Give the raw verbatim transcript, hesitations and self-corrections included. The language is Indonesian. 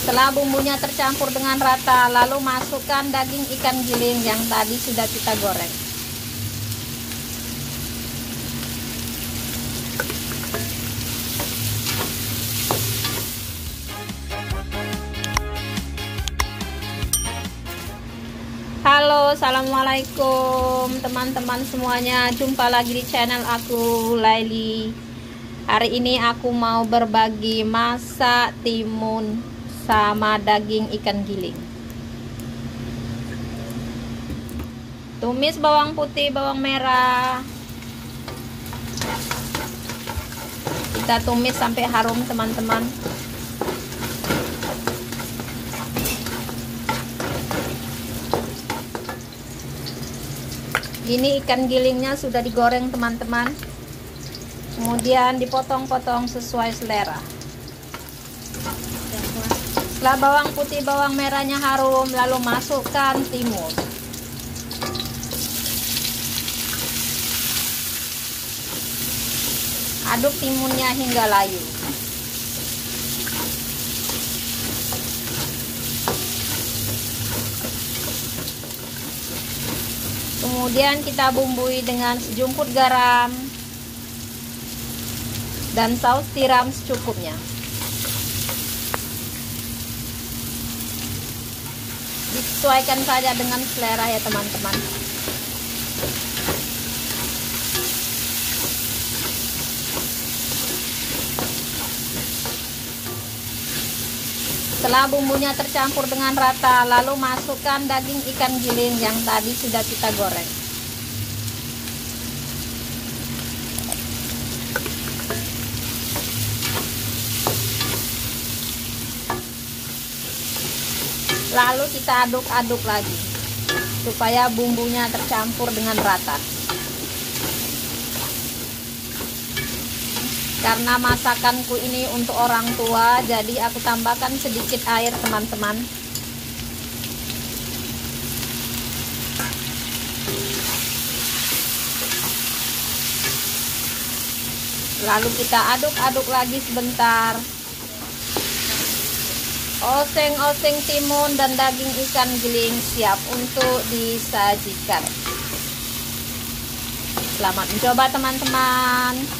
Setelah bumbunya tercampur dengan rata, lalu masukkan daging ikan giling yang tadi sudah kita goreng. Halo, assalamualaikum teman-teman semuanya. Jumpa lagi di channel aku, Laili. Hari ini aku mau berbagi masak timun sama daging ikan giling. Tumis bawang putih, bawang merah. Kita tumis sampai harum, teman-teman. Ini ikan gilingnya sudah digoreng, teman-teman. Kemudian dipotong-potong sesuai selera. Setelah bawang putih, bawang merahnya harum, lalu masukkan timun. Aduk timunnya hingga layu. Kemudian kita bumbui dengan sejumput garam dan saus tiram secukupnya. Disesuaikan saja dengan selera ya teman-teman. Setelah bumbunya tercampur dengan rata, lalu masukkan daging ikan giling yang tadi sudah kita goreng. Lalu kita aduk-aduk lagi supaya bumbunya tercampur dengan rata. Karena masakanku ini untuk orang tua, jadi aku tambahkan sedikit air, teman-teman. Lalu kita aduk-aduk lagi sebentar. Oseng-oseng timun dan daging ikan giling siap untuk disajikan. Selamat mencoba teman-teman.